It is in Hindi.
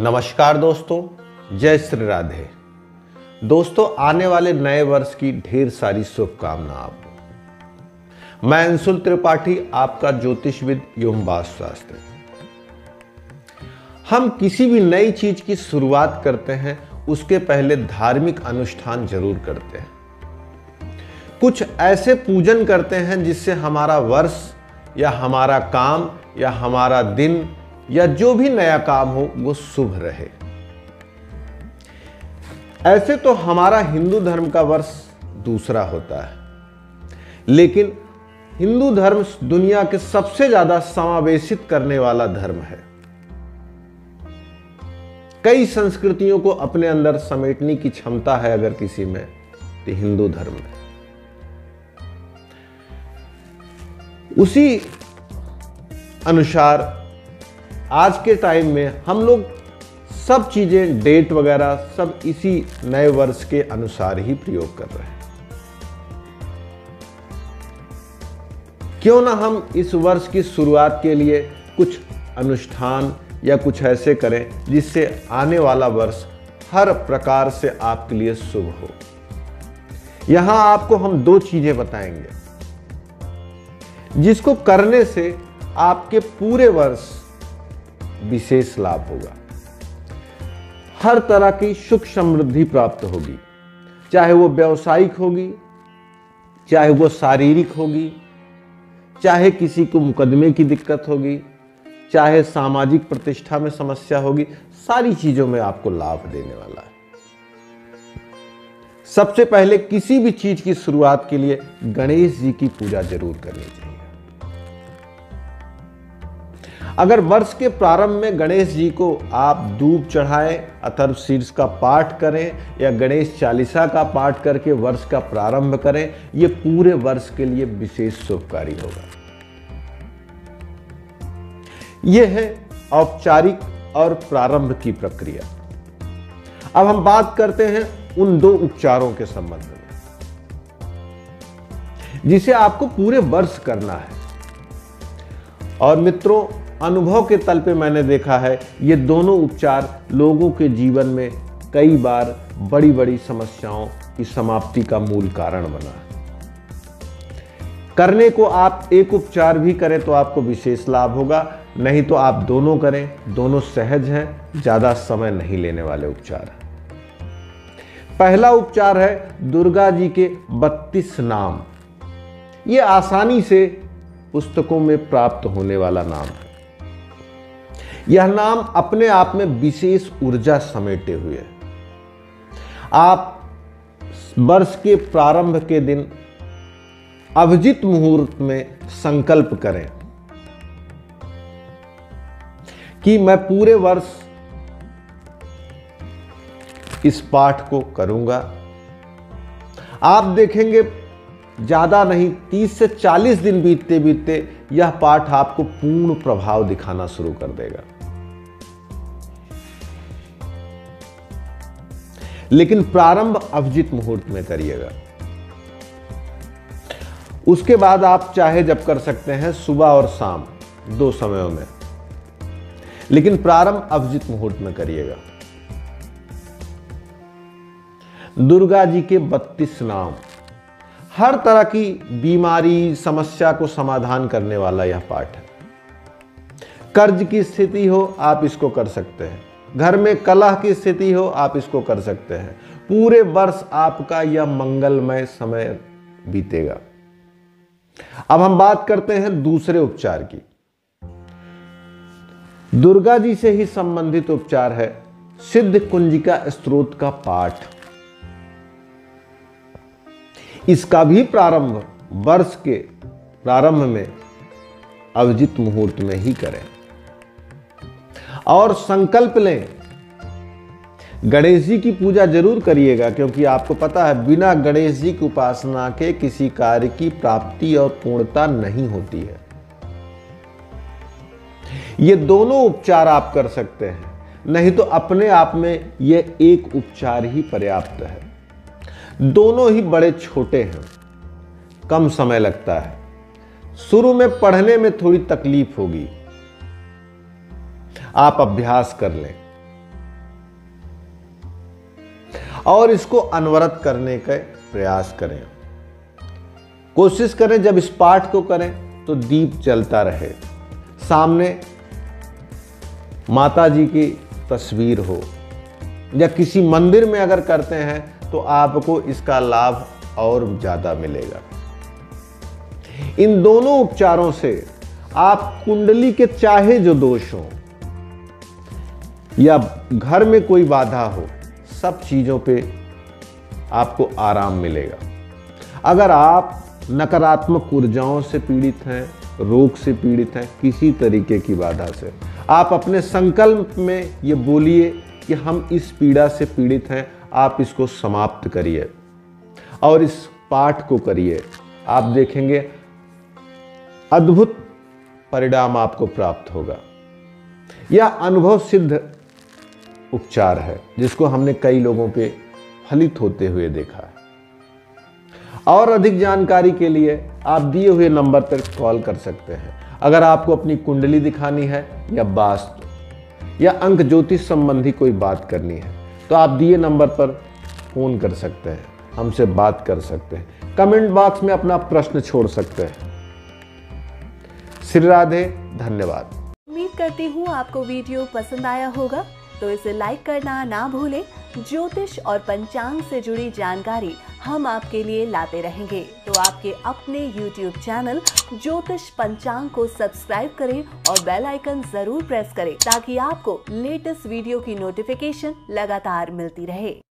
नमस्कार दोस्तों, जय श्री राधे। दोस्तों, आने वाले नए वर्ष की ढेर सारी शुभकामनाएं आपको। मैं अंशुल त्रिपाठी, आपका ज्योतिषविद एवं वास्तुशास्त्री। हम किसी भी नई चीज की शुरुआत करते हैं उसके पहले धार्मिक अनुष्ठान जरूर करते हैं। कुछ ऐसे पूजन करते हैं जिससे हमारा वर्ष या हमारा काम या हमारा दिन या जो भी नया काम हो वो शुभ रहे। ऐसे तो हमारा हिंदू धर्म का वर्ष दूसरा होता है, लेकिन हिंदू धर्म दुनिया के सबसे ज्यादा समावेशित करने वाला धर्म है। कई संस्कृतियों को अपने अंदर समेटने की क्षमता है अगर किसी में, तो हिंदू धर्म में। उसी अनुसार आज के टाइम में हम लोग सब चीज़ें, डेट वगैरह सब इसी नए वर्ष के अनुसार ही प्रयोग कर रहे हैं। क्यों ना हम इस वर्ष की शुरुआत के लिए कुछ अनुष्ठान या कुछ ऐसे करें जिससे आने वाला वर्ष हर प्रकार से आपके लिए शुभ हो। यहाँ आपको हम दो चीज़ें बताएंगे जिसको करने से आपके पूरे वर्ष विशेष लाभ होगा, हर तरह की सुख समृद्धि प्राप्त होगी, चाहे वो व्यावसायिक होगी, चाहे वो शारीरिक होगी, चाहे किसी को मुकदमे की दिक्कत होगी, चाहे सामाजिक प्रतिष्ठा में समस्या होगी, सारी चीजों में आपको लाभ देने वाला है। सबसे पहले किसी भी चीज की शुरुआत के लिए गणेश जी की पूजा जरूर करनी चाहिए। अगर वर्ष के प्रारंभ में गणेश जी को आप दूब चढ़ाएं, अथर्व सीड्स का पाठ करें या गणेश चालीसा का पाठ करके वर्ष का प्रारंभ करें, ये पूरे वर्ष के लिए विशेष शुभकारी होगा। ये है औपचारिक और प्रारंभ की प्रक्रिया। अब हम बात करते हैं उन दो उपचारों के संबंध में जिसे आपको पूरे वर्ष करना है। और मित्रों, अनुभव के तल पे मैंने देखा है ये दोनों उपचार लोगों के जीवन में कई बार बड़ी बड़ी समस्याओं की समाप्ति का मूल कारण बना है। करने को आप एक उपचार भी करें तो आपको विशेष लाभ होगा, नहीं तो आप दोनों करें। दोनों सहज हैं, ज़्यादा समय नहीं लेने वाले उपचार हैं। पहला उपचार है दुर्गा जी के 32 नाम। ये आसानी से पुस्तकों में प्राप्त होने वाला नाम है। यह नाम अपने आप में विशेष ऊर्जा समेटे हुए है। आप वर्ष के प्रारंभ के दिन अभिजित मुहूर्त में संकल्प करें कि मैं पूरे वर्ष इस पाठ को करूंगा। आप देखेंगे ज़्यादा नहीं 30 से 40 दिन बीतते बीतते यह पाठ आपको पूर्ण प्रभाव दिखाना शुरू कर देगा। लेकिन प्रारंभ अभिजित मुहूर्त में करिएगा। उसके बाद आप चाहे जब कर सकते हैं, सुबह और शाम दो समयों में, लेकिन प्रारंभ अभिजित मुहूर्त में करिएगा। दुर्गा जी के 32 नाम, हर तरह की बीमारी समस्या को समाधान करने वाला यह पाठ है। कर्ज की स्थिति हो आप इसको कर सकते हैं, घर में कलह की स्थिति हो आप इसको कर सकते हैं। पूरे वर्ष आपका यह मंगलमय समय बीतेगा। अब हम बात करते हैं दूसरे उपचार की। दुर्गा जी से ही संबंधित उपचार है सिद्ध कुंजिका स्त्रोत का पाठ। इसका भी प्रारंभ वर्ष के प्रारंभ में अभिजित मुहूर्त में ही करें और संकल्प लें। गणेश जी की पूजा जरूर करिएगा, क्योंकि आपको पता है बिना गणेश जी की उपासना के किसी कार्य की प्राप्ति और पूर्णता नहीं होती है। ये दोनों उपचार आप कर सकते हैं, नहीं तो अपने आप में ये एक उपचार ही पर्याप्त है। दोनों ही बड़े छोटे हैं, कम समय लगता है। शुरू में पढ़ने में थोड़ी तकलीफ होगी, आप अभ्यास कर लें। और इसको अनवरत करने का प्रयास करें। कोशिश करें जब इस पाठ को करें तो दीप जलता रहे, सामने माता जी की तस्वीर हो, या किसी मंदिर में अगर करते हैं तो आपको इसका लाभ और ज़्यादा मिलेगा। इन दोनों उपचारों से आप कुंडली के चाहे जो दोष हो या घर में कोई बाधा हो, सब चीज़ों पे आपको आराम मिलेगा। अगर आप नकारात्मक ऊर्जाओं से पीड़ित हैं, रोग से पीड़ित हैं, किसी तरीके की बाधा से, आप अपने संकल्प में ये बोलिए कि हम इस पीड़ा से पीड़ित हैं, आप इसको समाप्त करिए और इस पाठ को करिए। आप देखेंगे अद्भुत परिणाम आपको प्राप्त होगा। यह अनुभव सिद्ध उपचार है जिसको हमने कई लोगों पे फलित होते हुए देखा है। और अधिक जानकारी के लिए आप दिए हुए नंबर पर कॉल कर सकते हैं। अगर आपको अपनी कुंडली दिखानी है या वास्तु या अंक ज्योतिष संबंधी कोई बात करनी है तो आप दिए नंबर पर फ़ोन कर सकते हैं, हमसे बात कर सकते हैं, कमेंट बॉक्स में अपना प्रश्न छोड़ सकते हैं। श्री राधे, धन्यवाद। उम्मीद करती हूँ आपको वीडियो पसंद आया होगा, तो इसे लाइक करना ना भूलें। ज्योतिष और पंचांग से जुड़ी जानकारी हम आपके लिए लाते रहेंगे, तो आपके अपने YouTube चैनल ज्योतिष पंचांग को सब्सक्राइब करें और बेल आइकन जरूर प्रेस करें ताकि आपको लेटेस्ट वीडियो की नोटिफिकेशन लगातार मिलती रहे।